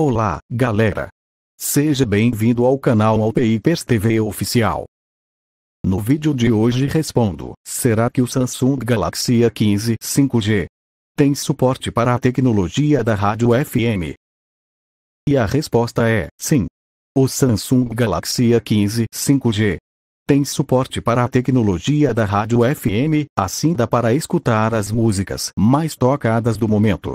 Olá, galera! Seja bem-vindo ao canal Wallpapers TV Oficial. No vídeo de hoje respondo, será que o Samsung Galaxy A15 5G tem suporte para a tecnologia da rádio FM? E a resposta é, sim. O Samsung Galaxy A15 5G tem suporte para a tecnologia da rádio FM, assim dá para escutar as músicas mais tocadas do momento.